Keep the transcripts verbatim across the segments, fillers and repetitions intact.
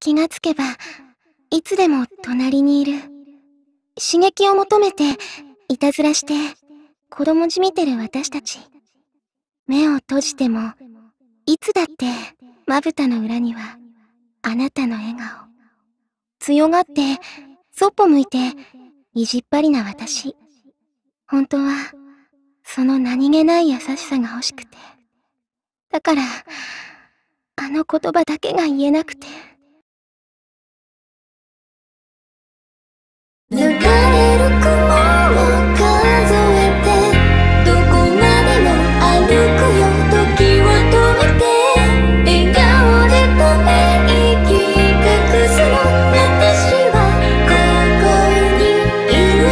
気がつけばいつでも隣にいる。刺激を求めていたずらして子供じみてる私たち。目を閉じてもいつだってまぶたの裏にはあなたの笑顔。強がってそっぽ向いて意地っ張りな私。本当はその何気ない優しさが欲しくて。だからあの言葉だけが言えなくて。抜かれる雲を数えて、どこまでも歩くよ。時を止めて、笑顔でため息隠すの。私はここにいるよ。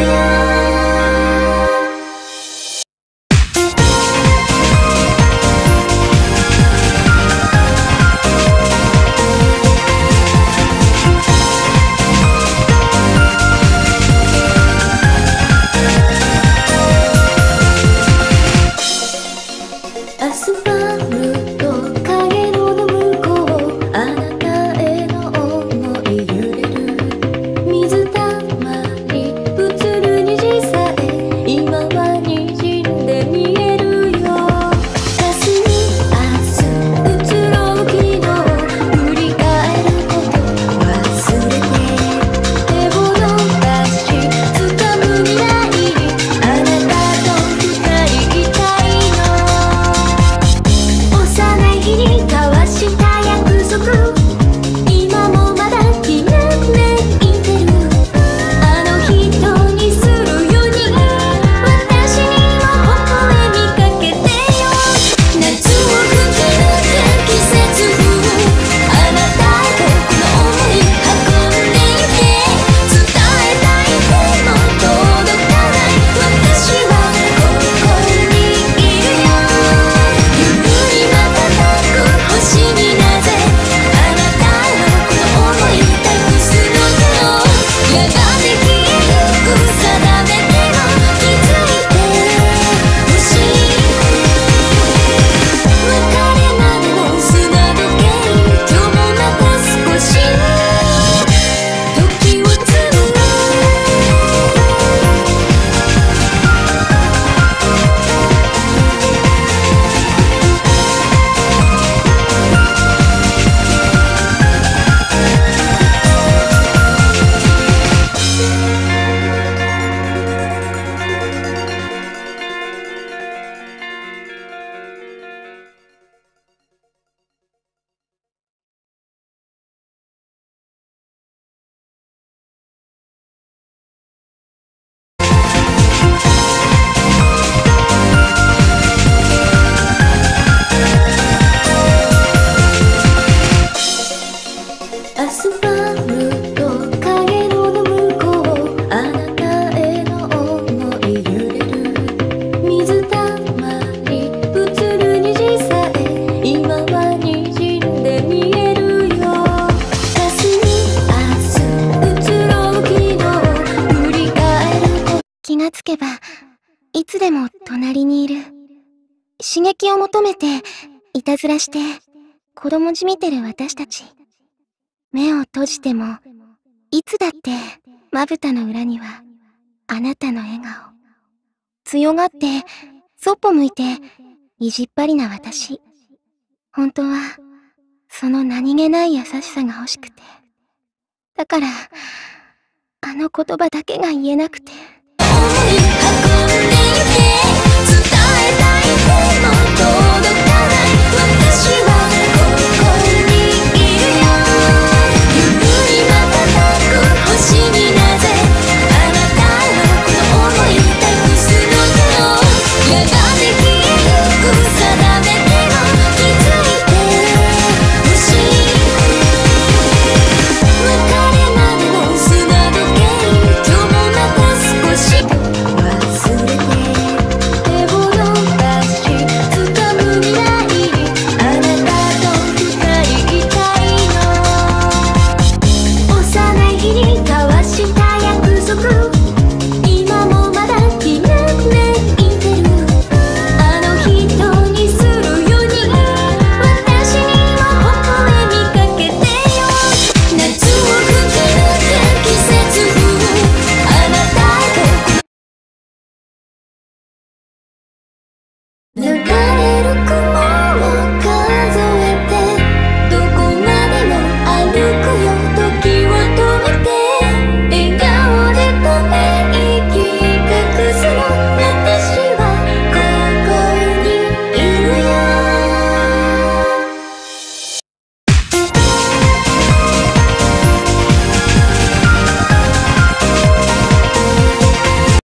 いつでも隣にいる。刺激を求めていたずらして子供じみてる私たち。目を閉じてもいつだってまぶたの裏にはあなたの笑顔。強がってそっぽ向いて意地っ張りな私。本当はその何気ない優しさが欲しくて。だからあの言葉だけが言えなくて。「運んでゆけ」